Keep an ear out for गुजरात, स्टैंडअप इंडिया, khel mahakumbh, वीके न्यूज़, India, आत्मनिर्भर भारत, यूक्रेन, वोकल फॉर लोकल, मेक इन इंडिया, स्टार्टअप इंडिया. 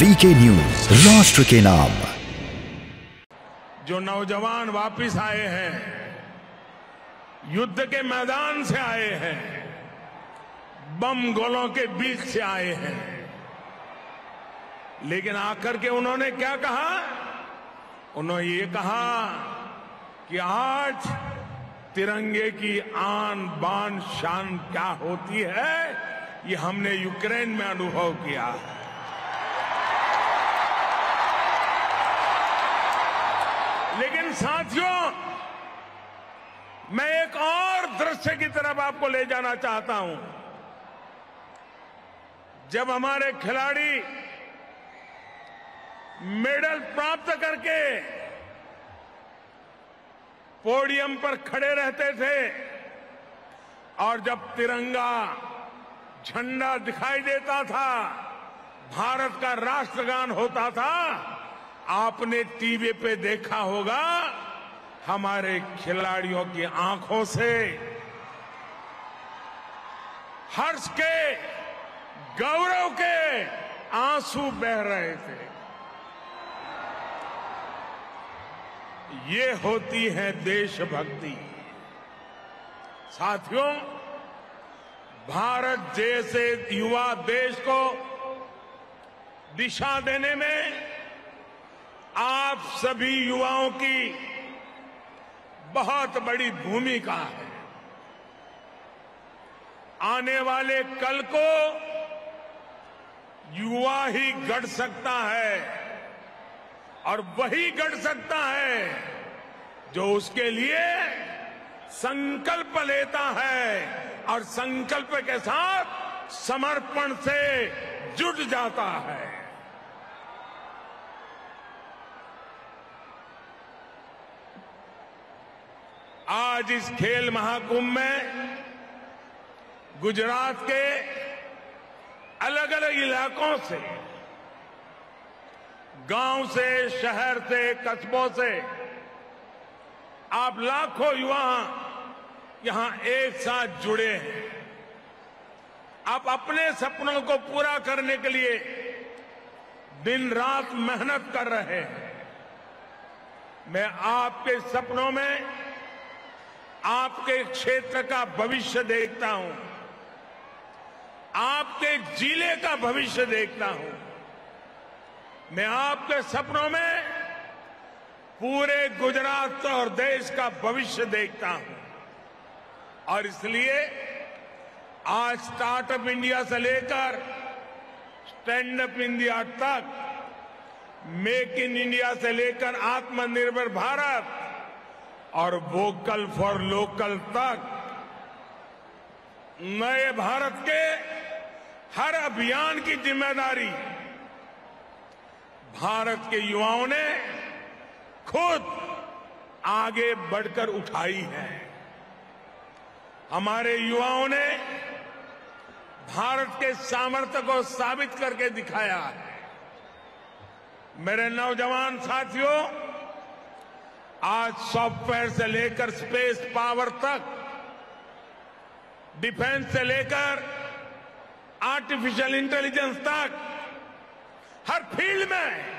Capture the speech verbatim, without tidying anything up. वीके न्यूज़, राष्ट्र के नाम। जो नौजवान वापस आए हैं, युद्ध के मैदान से आए हैं, बम गोलों के बीच से आए हैं, लेकिन आकर के उन्होंने क्या कहा? उन्होंने ये कहा कि आज तिरंगे की आन बान शान क्या होती है, ये हमने यूक्रेन में अनुभव किया है। लेकिन साथियों, मैं एक और दृश्य की तरफ आपको ले जाना चाहता हूं। जब हमारे खिलाड़ी मेडल प्राप्त करके पोडियम पर खड़े रहते थे और जब तिरंगा झंडा दिखाई देता था, भारत का राष्ट्रगान होता था, आपने टीवी पे देखा होगा, हमारे खिलाड़ियों की आंखों से हर्ष के, गौरव के आंसू बह रहे थे। ये होती है देशभक्ति। साथियों, भारत जैसे युवा देश को दिशा देने में आप सभी युवाओं की बहुत बड़ी भूमिका है। आने वाले कल को युवा ही गढ़ सकता है, और वही गढ़ सकता है जो उसके लिए संकल्प लेता है और संकल्प के साथ समर्पण से जुट जाता है। आज इस खेल महाकुंभ में गुजरात के अलग अलग इलाकों से, गांव से, शहर से, कस्बों से आप लाखों युवा यहां एक साथ जुड़े हैं। आप अपने सपनों को पूरा करने के लिए दिन रात मेहनत कर रहे हैं। मैं आपके सपनों में आपके क्षेत्र का भविष्य देखता हूं, आपके जिले का भविष्य देखता हूं। मैं आपके सपनों में पूरे गुजरात और देश का भविष्य देखता हूं, और इसलिए आज स्टार्टअप इंडिया से लेकर स्टैंडअप इंडिया तक, मेक इन इंडिया से लेकर आत्मनिर्भर भारत और वोकल फॉर लोकल तक, नए भारत के हर अभियान की जिम्मेदारी भारत के युवाओं ने खुद आगे बढ़कर उठाई है। हमारे युवाओं ने भारत के सामर्थ्य को साबित करके दिखाया है। मेरे नौजवान साथियों, आज सॉफ्टवेयर से लेकर स्पेस पावर तक, डिफेंस से लेकर आर्टिफिशियल इंटेलिजेंस तक, हर फील्ड में